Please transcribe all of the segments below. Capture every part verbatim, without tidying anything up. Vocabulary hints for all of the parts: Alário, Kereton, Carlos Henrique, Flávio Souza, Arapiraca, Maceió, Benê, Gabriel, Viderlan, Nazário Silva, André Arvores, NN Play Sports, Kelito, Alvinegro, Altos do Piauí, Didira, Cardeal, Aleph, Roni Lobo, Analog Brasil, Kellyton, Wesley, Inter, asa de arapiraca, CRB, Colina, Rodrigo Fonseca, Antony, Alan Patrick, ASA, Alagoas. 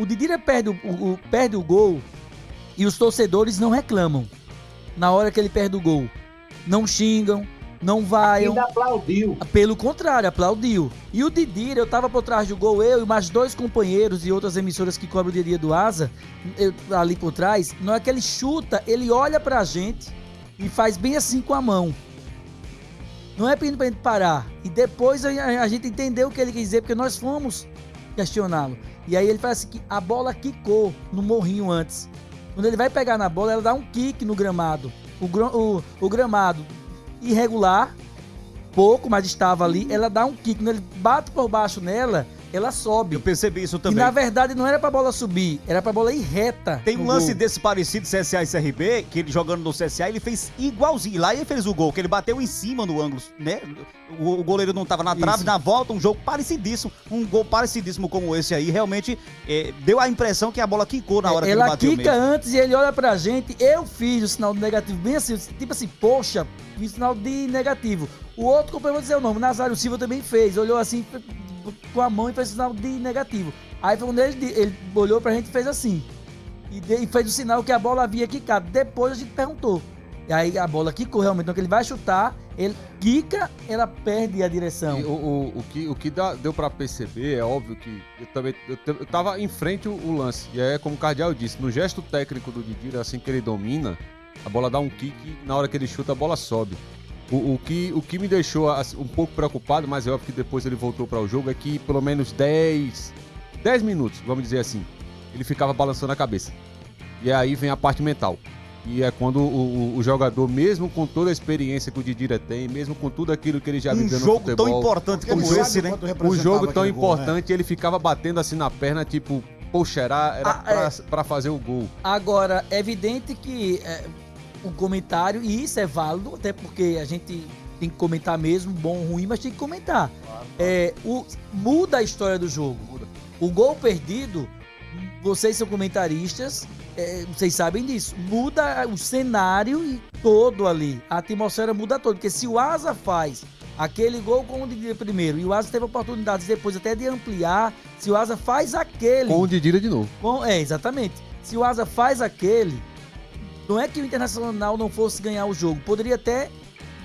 O Didira perde o, o, perde o gol e os torcedores não reclamam. Na hora que ele perde o gol, não xingam, não vaiam. Ainda aplaudiu. Pelo contrário, aplaudiu. E o Didira, eu tava por trás do gol, eu e mais dois companheiros de outras emissoras que cobrem o Didira do A S A, eu, ali por trás, na hora que ele chuta, ele olha pra gente e faz bem assim com a mão. Não é pedindo pra gente parar. E depois a, a gente entendeu o que ele quis dizer, porque nós fomos questioná-lo. E aí ele faz assim, que a bola quicou no morrinho antes. Quando ele vai pegar na bola, ela dá um kick no gramado. O, o, o gramado irregular, pouco, mas estava ali, ela dá um kick. Quando ele bate por baixo nela, ela sobe. Eu percebi isso também. E na verdade não era pra bola subir, era pra bola ir reta. Tem um lance gol. desse parecido, C S A e C R B, que ele jogando no C S A, ele fez igualzinho. Lá ele fez o gol, que ele bateu em cima no ângulo, né? O, o goleiro não tava na trave, isso. Na volta, um jogo parecidíssimo, um gol parecidíssimo como esse aí. Realmente é, deu a impressão que a bola quicou na hora é, que ele bateu mesmo. Ela quica antes e ele olha pra gente. Eu fiz o sinal de negativo, bem assim, tipo assim, poxa, fiz o sinal de negativo. O outro companheiro, dizer o nome, Nazário Silva também fez, olhou assim com a mão e fez o sinal de negativo. Aí foi quando ele, ele olhou pra gente e fez assim. E, de, e fez o sinal que a bola havia quicado. Depois a gente perguntou. E aí a bola quicou realmente. Então que ele vai chutar, ele quica, ela perde a direção. E, o, o, o que, o que dá, deu pra perceber, é óbvio que eu também eu, eu tava em frente o, o lance. E é como o Cardeal disse, no gesto técnico do Didira, assim que ele domina, a bola dá um kick e na hora que ele chuta a bola sobe. O, o, que, o que me deixou um pouco preocupado, mas é óbvio que depois ele voltou para o jogo, é que pelo menos dez minutos, vamos dizer assim, ele ficava balançando a cabeça. E aí vem a parte mental. E é quando o, o, o jogador, mesmo com toda a experiência que o Didira tem, mesmo com tudo aquilo que ele já viveu no futebol... Um jogo tão importante como esse, né? Um jogo tão importante, gol, né? Ele ficava batendo assim na perna, tipo, poxa, era, era ah, pra, é... pra fazer o gol. Agora, é evidente que... É... um comentário, e isso é válido, até porque a gente tem que comentar mesmo, bom, ruim, mas tem que comentar. Claro, é, o, muda a história do jogo. Muda. O gol perdido, vocês são comentaristas, é, vocês sabem disso, muda o cenário todo ali, a atmosfera muda toda, porque se o A S A faz aquele gol com o Didira primeiro, e o A S A teve oportunidades depois até de ampliar, se o A S A faz aquele... Com o Didira de novo. Com, é, exatamente. Se o A S A faz aquele... Não é que o Internacional não fosse ganhar o jogo. Poderia até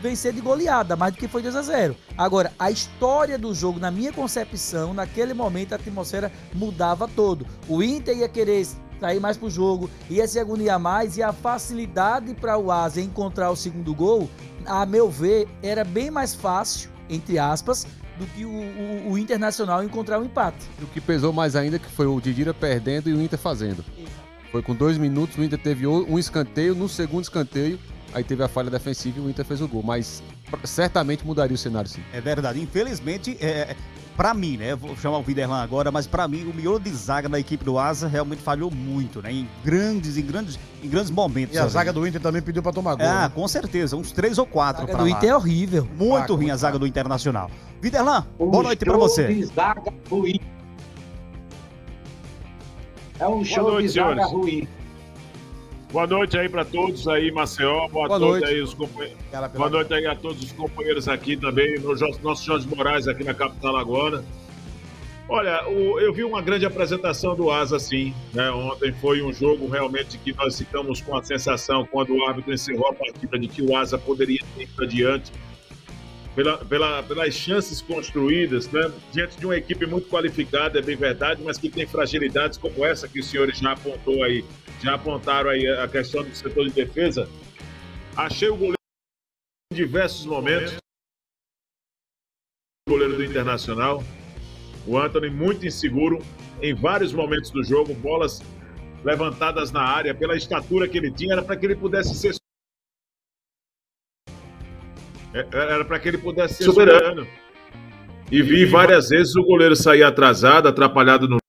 vencer de goleada, mais do que foi dois a zero. Agora, a história do jogo, na minha concepção, naquele momento a atmosfera mudava todo. O Inter ia querer sair mais pro jogo, ia se agoniar mais, e a facilidade para o A S A encontrar o segundo gol, a meu ver, era bem mais fácil, entre aspas, do que o, o, o Internacional encontrar o empate. O que pesou mais ainda que foi o Didira perdendo e o Inter fazendo. Foi com dois minutos, o Inter teve um escanteio, no segundo escanteio, aí teve a falha defensiva e o Inter fez o gol. Mas certamente mudaria o cenário, sim. É verdade. Infelizmente, é, pra mim, né? Vou chamar o Viderlan agora, mas pra mim, o miolo de zaga da equipe do A S A realmente falhou muito, né? Em grandes, em grandes, em grandes momentos. E a zaga do Inter também pediu pra tomar gol. Ah, né? Com certeza. Uns três ou quatro. A zaga pra do lá. Inter é horrível. Muito Paca, ruim muito a zaga cara. do Internacional. Viderlan, o boa noite pra você. De zaga do Inter. É um show de zaga ruim. Boa noite aí para todos aí, Maceió. Boa, Boa noite aí os companheiros. Cara, Boa noite aí a todos os companheiros aqui também. Nosso Jorge Moraes aqui na capital agora. Olha, eu vi uma grande apresentação do A S A, sim, né? Ontem foi um jogo realmente que nós ficamos com a sensação, quando o árbitro encerrou a partida, de que o A S A poderia ir para diante pela, pela, pelas chances construídas, né? Diante de uma equipe muito qualificada, é bem verdade, mas que tem fragilidades como essa que os senhores já apontou aí, já apontaram aí a questão do setor de defesa. Achei o goleiro em diversos momentos, o goleiro do Internacional, o Antony muito inseguro em vários momentos do jogo, bolas levantadas na área, pela estatura que ele tinha, era para que ele pudesse ser Era para que ele pudesse ser soberano. E vi várias vezes o goleiro sair atrasado, atrapalhado no...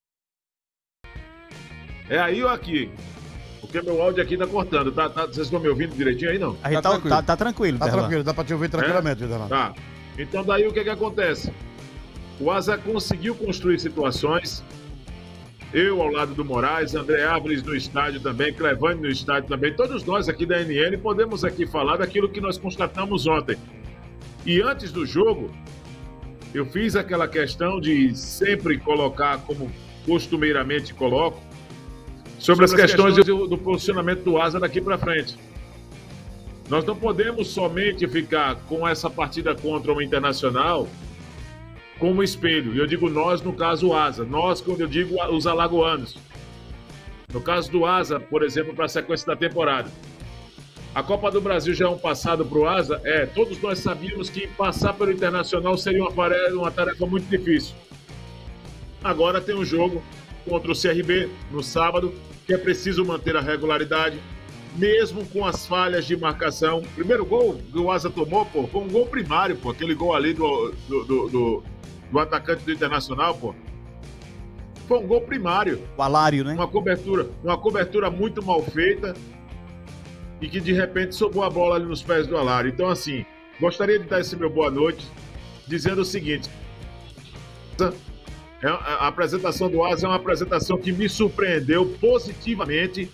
É aí ou aqui? Porque meu áudio aqui tá cortando. Tá, tá, vocês estão me ouvindo direitinho aí, não? Tá, tá tranquilo. Tá, tá, tranquilo, tá tranquilo, dá para te ouvir tranquilamente. É? Tá. Então daí o que que acontece? O A S A conseguiu construir situações. Eu ao lado do Moraes, André Arvores no estádio também, Clevani no estádio também, todos nós aqui da N N podemos aqui falar daquilo que nós constatamos ontem. E antes do jogo, eu fiz aquela questão de sempre colocar como costumeiramente coloco, sobre, sobre as questões, questões do, do posicionamento do Asa daqui para frente. Nós não podemos somente ficar com essa partida contra o Internacional como espelho. E eu digo nós, no caso, o Asa. Nós, quando eu digo os alagoanos. No caso do Asa, por exemplo, para a sequência da temporada. A Copa do Brasil já é um passado para o Asa? É, todos nós sabíamos que passar pelo Internacional seria uma, uma tarefa muito difícil. Agora tem um jogo contra o C R B no sábado, que é preciso manter a regularidade, mesmo com as falhas de marcação. Primeiro gol que o Asa tomou, pô, foi um gol primário, pô, aquele gol ali do, do, do, do, do atacante do Internacional, pô. Foi um gol primário. O Alário, né? Uma cobertura, uma cobertura muito mal feita e que de repente sobrou a bola ali nos pés do Alário. Então, assim, gostaria de dar esse meu boa noite dizendo o seguinte: a apresentação do Asa é uma apresentação que me surpreendeu positivamente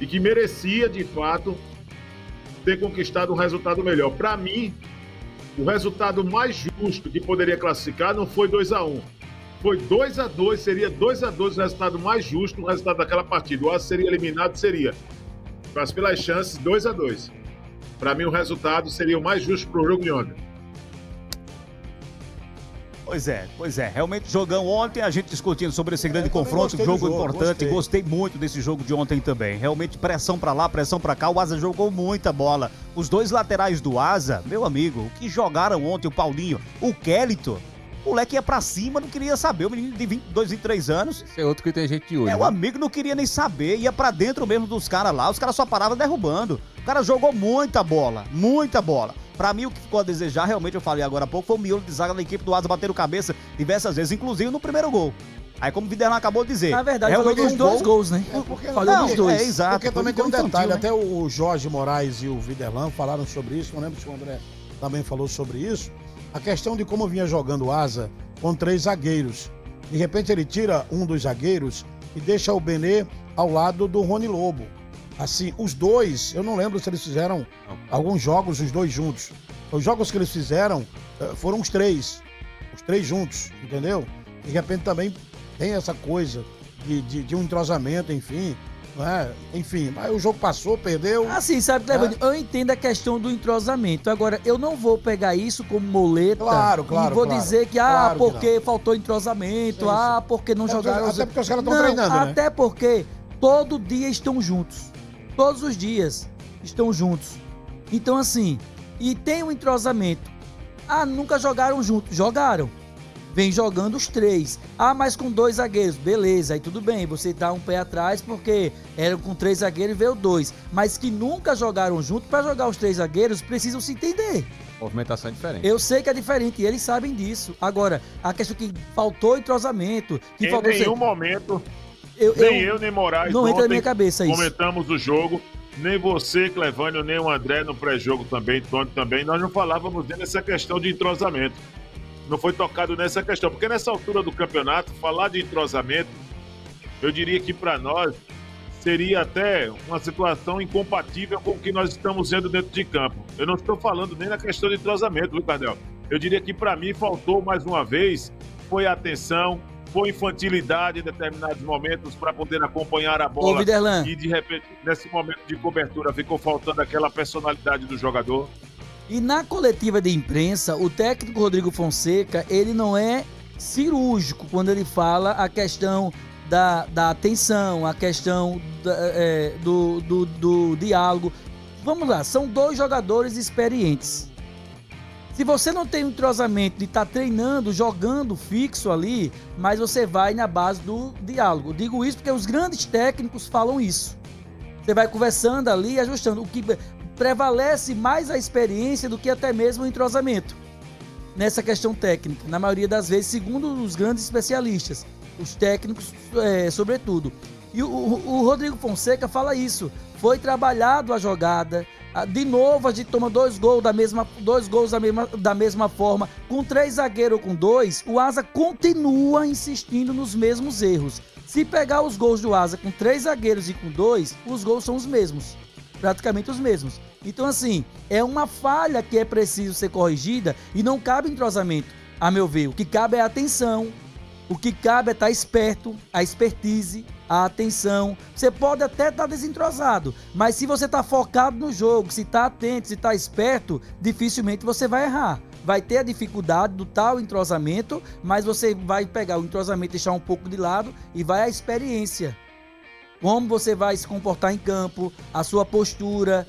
e que merecia, de fato, ter conquistado um resultado melhor. Para mim, o resultado mais justo que poderia classificar não foi dois a um. Foi dois a dois, seria dois a dois o resultado mais justo, o resultado daquela partida. O Asa seria eliminado, seria. Mas pelas chances, dois a dois. Para mim, o resultado seria o mais justo para o jogo de ontem. Pois é, pois é. Realmente, jogão ontem, a gente discutindo sobre esse grande é, confronto, jogo, jogo importante. Gostei. gostei muito desse jogo de ontem também. Realmente, pressão pra lá, pressão pra cá. O Asa jogou muita bola. Os dois laterais do Asa, meu amigo, o que jogaram ontem, o Paulinho, o Kelito, o moleque ia pra cima, não queria saber. O menino de vinte e dois, vinte e três anos. Esse é outro que tem gente de hoje. É, né? O amigo não queria nem saber. Ia pra dentro mesmo dos caras lá. Os caras só paravam derrubando. O cara jogou muita bola, muita bola. Pra mim, o que ficou a desejar, realmente eu falei agora há pouco, foi o miolo de zaga da equipe do Asa, bateram cabeça diversas vezes, inclusive no primeiro gol. Aí, como o Viderlan acabou de dizer... Na verdade, falou dos dois gol, gols, né? É porque, falou não, dos dois. É, é, exato. Porque também tem um detalhe, né? Até o Jorge Moraes e o Viderlan falaram sobre isso, não lembro se o André também falou sobre isso, a questão de como vinha jogando o Asa com três zagueiros. De repente, ele tira um dos zagueiros e deixa o Benê ao lado do Roni Lobo. Assim, os dois, eu não lembro se eles fizeram alguns jogos, os dois juntos. Os jogos que eles fizeram foram os três, os três juntos, entendeu? E de repente também tem essa coisa de, de, de um entrosamento, enfim, não é? Enfim, mas o jogo passou, perdeu. Assim, sabe, Clevani, é? Eu entendo a questão do entrosamento. Agora, eu não vou pegar isso como moleta. Claro, claro. E vou claro, dizer que, claro, ah, porque que faltou entrosamento, sim, sim. ah, porque não é, jogaram. Até porque os caras estão treinando, né? Até porque todo dia estão juntos. Todos os dias estão juntos. Então, assim, e tem um entrosamento. Ah, nunca jogaram juntos. Jogaram. Vem jogando os três. Ah, mas com dois zagueiros. Beleza, aí tudo bem. Você dá um pé atrás porque eram com três zagueiros e veio dois. Mas que nunca jogaram junto, para jogar os três zagueiros, precisam se entender. Movimentação é diferente. Eu sei que é diferente e eles sabem disso. Agora, a questão que faltou entrosamento... Que em faltou nenhum sempre... momento... Eu, nem eu, eu, nem Moraes, não entra na minha cabeça isso. Comentamos o jogo, nem você, Clevânio, nem o André no pré-jogo também, Tony também, nós não falávamos nessa questão de entrosamento. Não foi tocado nessa questão, porque nessa altura do campeonato, falar de entrosamento, eu diria que para nós seria até uma situação incompatível com o que nós estamos vendo dentro de campo. Eu não estou falando nem na questão de entrosamento, viu, Cardeal? Eu diria que para mim faltou mais uma vez, foi a atenção, foi infantilidade em determinados momentos para poder acompanhar a bola. Ô, Viderlan, e de repente, nesse momento de cobertura, ficou faltando aquela personalidade do jogador. E na coletiva de imprensa, o técnico Rodrigo Fonseca, ele não é cirúrgico quando ele fala a questão da, da atenção, a questão da, é, do, do, do diálogo. Vamos lá, são dois jogadores experientes. Se você não tem um entrosamento de estar tá treinando, jogando fixo ali, mas você vai na base do diálogo. Eu digo isso porque os grandes técnicos falam isso. Você vai conversando ali, ajustando. O que prevalece mais a experiência do que até mesmo o entrosamento. Nessa questão técnica, na maioria das vezes, segundo os grandes especialistas, os técnicos, é, sobretudo. E o, o Rodrigo Fonseca fala isso. Foi trabalhado a jogada. De novo, a gente toma dois gols da mesma, dois gols da mesma, da mesma forma. Com três zagueiros ou com dois, o Asa continua insistindo nos mesmos erros. Se pegar os gols do Asa com três zagueiros e com dois, os gols são os mesmos. Praticamente os mesmos. Então, assim, é uma falha que é preciso ser corrigida e não cabe entrosamento, a meu ver. O que cabe é atenção, O que cabe é estar esperto, a expertise, a atenção. Você pode até estar desentrosado, mas se você está focado no jogo, se está atento, se está esperto, dificilmente você vai errar. Vai ter a dificuldade do tal entrosamento, mas você vai pegar o entrosamento, deixar um pouco de lado e vai à experiência. Como você vai se comportar em campo, a sua postura,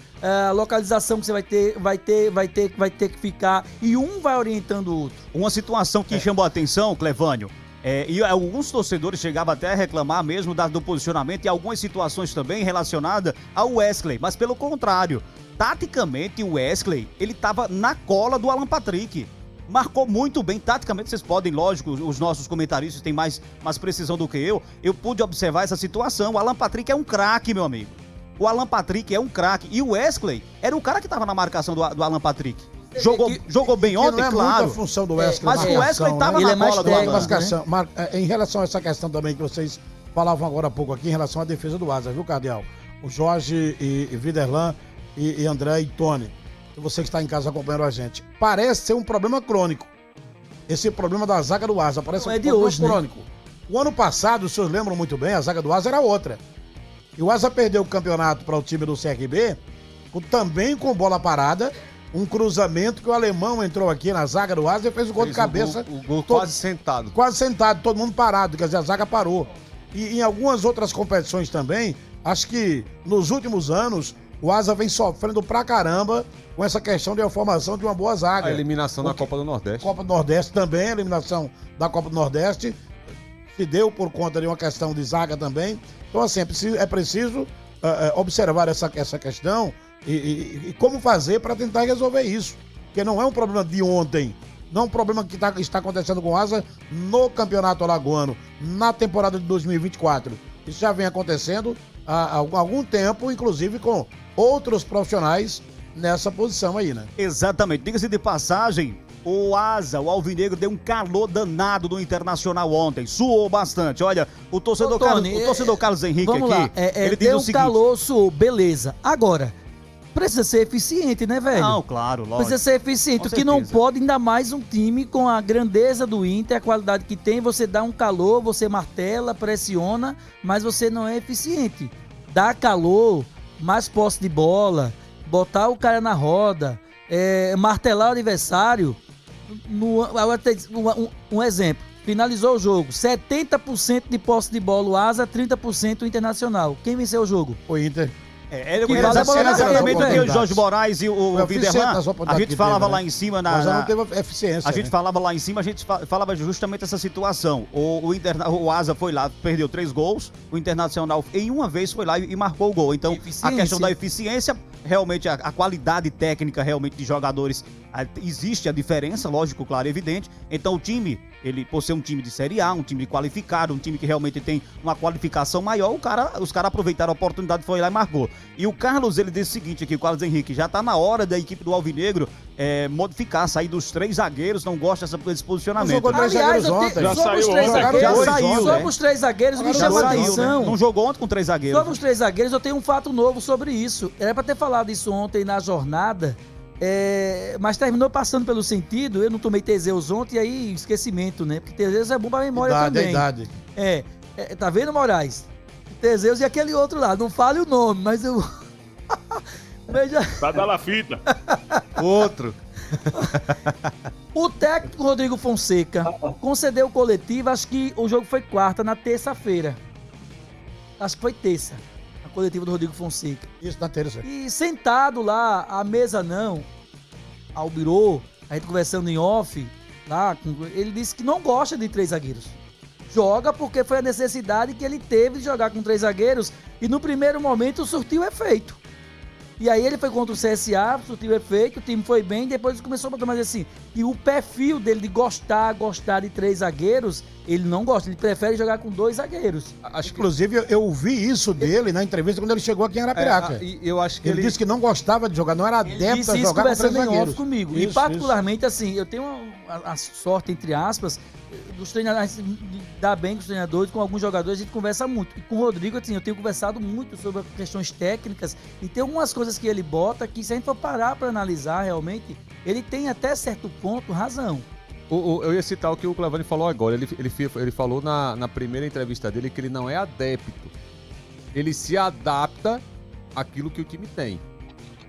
a localização que você vai ter, vai ter, vai ter, vai ter que ficar. E um vai orientando o outro. Uma situação que é. chamou a atenção, Clevânio, é, e alguns torcedores chegavam até a reclamar mesmo da, do posicionamento e algumas situações também relacionadas ao Wesley. Mas pelo contrário, taticamente o Wesley, ele estava na cola do Alan Patrick. Marcou muito bem, taticamente vocês podem, lógico, os nossos comentaristas têm mais, mais precisão do que eu. Eu pude observar essa situação, o Alan Patrick é um craque, meu amigo. O Alan Patrick é um craque e o Wesley era o cara que estava na marcação do, do Alan Patrick. Jogou, que, jogou bem que ontem, não é claro. A função do Wesley, é, mas o Wesley estava né? na é bola do Alan. Mar... Em relação a essa questão também que vocês falavam agora há pouco aqui, em relação à defesa do Asa, viu, Cardeal? O Jorge e, e Viderlan e, e André e Tony. Você que está em casa acompanhando a gente, parece ser um problema crônico. Esse problema da zaga do Asa parece não, um é problema hoje, crônico. Né? O ano passado, os senhores lembram muito bem, a zaga do Asa era outra. E o Asa perdeu o campeonato para o time do C R B, também com bola parada, um cruzamento que o alemão entrou aqui na zaga do Asa e fez o gol fez de cabeça. O gol, o gol todo, quase sentado. Quase sentado, todo mundo parado, quer dizer, a zaga parou. E em algumas outras competições também, acho que nos últimos anos, o Asa vem sofrendo pra caramba com essa questão de a formação de uma boa zaga. A eliminação da Copa do Nordeste. Copa do Nordeste também, a eliminação da Copa do Nordeste se deu por conta de uma questão de zaga também. Então, assim, é preciso, é preciso uh, observar essa, essa questão e, e, e como fazer para tentar resolver isso. Porque não é um problema de ontem, não é um problema que tá, está acontecendo com o Asa no Campeonato Alagoano, na temporada de dois mil e vinte e quatro. Isso já vem acontecendo há, há algum tempo, inclusive com outros profissionais nessa posição aí, né? Exatamente. Diga-se de passagem, o Asa, o Alvinegro, deu um calor danado no Internacional ontem. Suou bastante. Olha, o torcedor, Ô, Tony, Carlos, o torcedor é, Carlos Henrique vamos aqui, lá. É, é, ele diz deu o seguinte... calor, suou, beleza. Agora, precisa ser eficiente, né, velho? Não, claro, lógico. Precisa ser eficiente. O que não pode, ainda mais um time com a grandeza do Inter, a qualidade que tem, você dá um calor, você martela, pressiona, mas você não é eficiente. Dá calor... mais posse de bola, botar o cara na roda, é, martelar o adversário. No, um, um exemplo, finalizou o jogo, setenta por cento de posse de bola o Asa, trinta por cento o Internacional. Quem venceu o jogo? O Inter. É, ele conhece exatamente o que o Jorge Moraes e o Viderlan, a gente falava lá em cima na... Mas já não teve eficiência. A gente falava lá em cima, a gente falava justamente essa situação. O, o, Interna... o Asa foi lá, perdeu três gols, o Internacional em uma vez foi lá e marcou o gol. Então, a questão da eficiência, realmente a, a qualidade técnica realmente de jogadores, a, existe a diferença, lógico, claro, evidente. Então o time, ele por ser um time de Série A, um time qualificado, um time que realmente tem uma qualificação maior, o cara, os caras aproveitaram a oportunidade, foi lá e marcou. E o Carlos, ele disse o seguinte aqui, o Carlos Henrique, já tá na hora da equipe do Alvinegro é, modificar, sair dos três zagueiros, não gosta desse posicionamento. Jogou três Aliás, zagueiros te... ontem. Já somos saiu, três zagueiros, já saiu, somos três zagueiros, me chama a atenção. Né? Não jogou ontem com três zagueiros. Somos três zagueiros, eu tenho um fato novo sobre isso. Era pra ter falado isso ontem na jornada, é... mas terminou passando pelo sentido, eu não tomei Teseus ontem, e aí esquecimento, né? Porque Teseus é bom pra memória idade, também. Idade. É, é, tá vendo, Moraes? Teseus e aquele outro lá, não fale o nome, mas eu... Veja... Vai dar lá fita. Outro. O técnico Rodrigo Fonseca concedeu coletiva, acho que o jogo foi quarta, na terça-feira. Acho que foi terça, a coletiva do Rodrigo Fonseca. Isso, na terça. E sentado lá, à mesa não, ao birô, a gente conversando em off, lá, ele disse que não gosta de três zagueiros. Joga porque foi a necessidade que ele teve de jogar com três zagueiros e no primeiro momento surtiu efeito. E aí ele foi contra o C S A, surtiu efeito, o time foi bem, depois começou a botar mais assim. E o perfil dele de gostar, gostar de três zagueiros, ele não gosta, ele prefere jogar com dois zagueiros. Acho Inclusive, que... eu ouvi isso dele na entrevista quando ele chegou aqui em Arapiraca. É, eu acho que ele, ele disse que não gostava de jogar, não era adepto a jogar com três zagueiros. Comigo. Isso, e particularmente, isso. assim, eu tenho a, a sorte, entre aspas, dos treinadores, dá bem com os treinadores, com alguns jogadores a gente conversa muito. E com o Rodrigo, assim, eu tenho conversado muito sobre questões técnicas e tem algumas coisas que ele bota que, se a gente for parar para analisar realmente, ele tem até certo ponto razão. O, o, eu ia citar o que o Clevani falou agora. Ele, ele, ele falou na, na primeira entrevista dele que ele não é adepto. Ele se adapta àquilo que o time tem.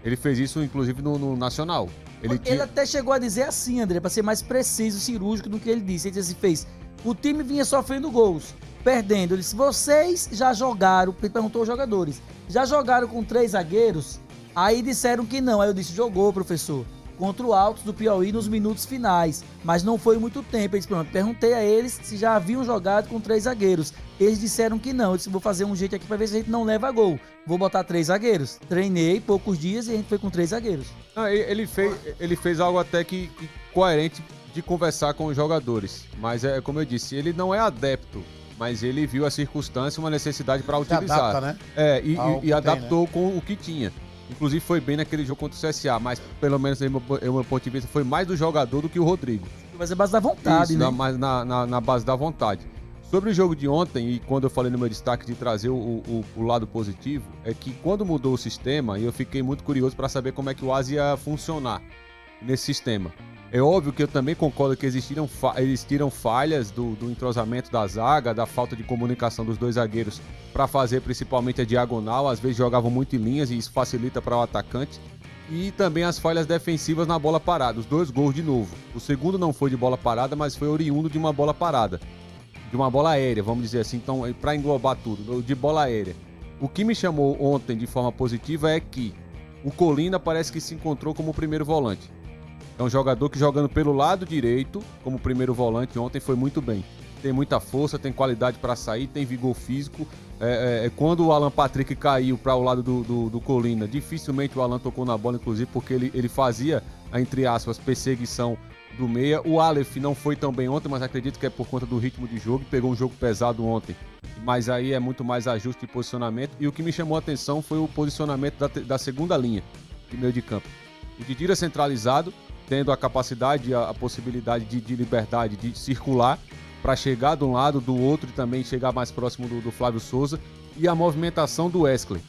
Ele fez isso, inclusive, no, no Nacional. Ele, ele tinha... até chegou a dizer assim, André, para ser mais preciso, cirúrgico do que ele disse. Ele disse assim, fez... O time vinha sofrendo gols, perdendo. Ele disse, vocês já jogaram... Ele perguntou aos jogadores. Já jogaram com três zagueiros? Aí disseram que não. Aí eu disse, jogou, professor. Contra o Altos do Piauí nos minutos finais. Mas não foi muito tempo. Eles, perguntei a eles se já haviam jogado com três zagueiros. Eles disseram que não. Eu disse, vou fazer um jeito aqui para ver se a gente não leva gol. Vou botar três zagueiros. Treinei poucos dias e a gente foi com três zagueiros. Não, ele, fez, ele fez algo até que, que coerente... de conversar com os jogadores, mas é como eu disse, ele não é adepto, mas ele viu a circunstância, uma necessidade para utilizar. Adapta, né? É, e, e, e adaptou tem, né? com o que tinha. Inclusive foi bem naquele jogo contra o C S A, mas pelo menos do meu ponto de vista foi mais do jogador do que o Rodrigo. Mas é base da vontade, Isso, né? Mas na, na, na base da vontade. Sobre o jogo de ontem, e quando eu falei no meu destaque de trazer o, o, o lado positivo, é que quando mudou o sistema, eu fiquei muito curioso para saber como é que o A S A ia funcionar nesse sistema. É óbvio que eu também concordo que existiram, existiram falhas do, do entrosamento da zaga, da falta de comunicação dos dois zagueiros para fazer principalmente a diagonal. Às vezes jogavam muito em linhas e isso facilita para o atacante. E também as falhas defensivas na bola parada, os dois gols de novo. O segundo não foi de bola parada, mas foi oriundo de uma bola parada, de uma bola aérea, vamos dizer assim. Então, para englobar tudo, de bola aérea. O que me chamou ontem de forma positiva é que o Colina parece que se encontrou como o primeiro volante. É um jogador que jogando pelo lado direito, como primeiro volante ontem, foi muito bem. Tem muita força, tem qualidade para sair, tem vigor físico. É, é, quando o Alan Patrick caiu para o lado do, do, do Colina, dificilmente o Alan tocou na bola, inclusive, porque ele, ele fazia, entre aspas, perseguição do meia. O Aleph não foi tão bem ontem, mas acredito que é por conta do ritmo de jogo. Pegou um jogo pesado ontem, mas aí é muito mais ajuste e posicionamento. E o que me chamou a atenção foi o posicionamento da, da segunda linha de meio de campo. O Didira centralizado, tendo a capacidade, a, a possibilidade de, de liberdade de circular para chegar de um lado, do outro e também chegar mais próximo do, do Flávio Souza, e a movimentação do Wesley.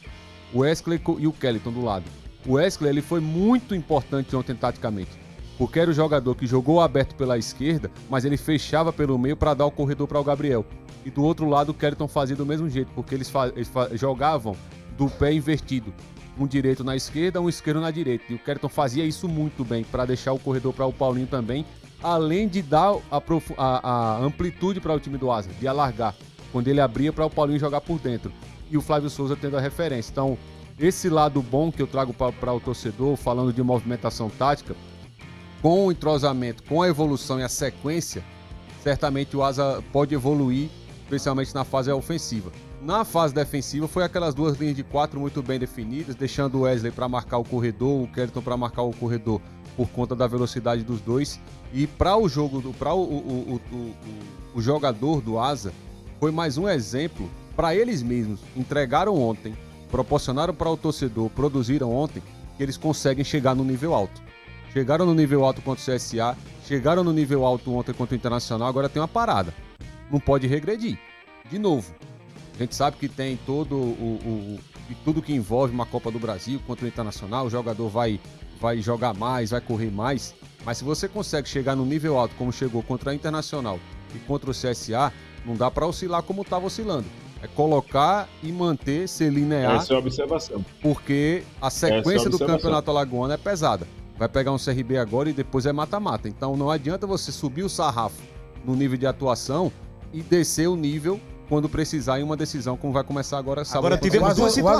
O Wesley e o Kellyton do lado. O Wesley, ele foi muito importante ontem taticamente, porque era o jogador que jogou aberto pela esquerda, mas ele fechava pelo meio para dar o corredor para o Gabriel. E do outro lado o Kellyton fazia do mesmo jeito, porque eles, eles jogavam do pé invertido. Um direito na esquerda, um esquerdo na direita. E o Kereton fazia isso muito bem, para deixar o corredor para o Paulinho também, além de dar a, prof... a, a amplitude para o time do Asa, de alargar, quando ele abria para o Paulinho jogar por dentro. E o Flávio Souza tendo a referência. Então, esse lado bom que eu trago para o torcedor, falando de movimentação tática, com o entrosamento, com a evolução e a sequência, certamente o Asa pode evoluir, especialmente na fase ofensiva. Na fase defensiva foi aquelas duas linhas de quatro muito bem definidas, deixando o Wesley para marcar o corredor, o Kellyton para marcar o corredor por conta da velocidade dos dois. E para o jogo, para o, o, o, o, o jogador do Asa, foi mais um exemplo para eles mesmos. Entregaram ontem, proporcionaram para o torcedor, produziram ontem, que eles conseguem chegar no nível alto. Chegaram no nível alto contra o C S A, chegaram no nível alto ontem contra o Internacional, agora tem uma parada. Não pode regredir, de novo. A gente sabe que tem todo o, o, o tudo que envolve uma Copa do Brasil contra o Internacional, o jogador vai, vai jogar mais, vai correr mais, mas se você consegue chegar no nível alto como chegou contra a Internacional e contra o C S A, não dá para oscilar como estava oscilando. É colocar e manter, ser linear. Essa é a observação. Porque a sequência do Campeonato Alagoano é pesada. Vai pegar um C R B agora e depois é mata-mata. Então não adianta você subir o sarrafo no nível de atuação e descer o nível quando precisar em uma decisão, como vai começar agora sábado. Agora tivemos duas situações.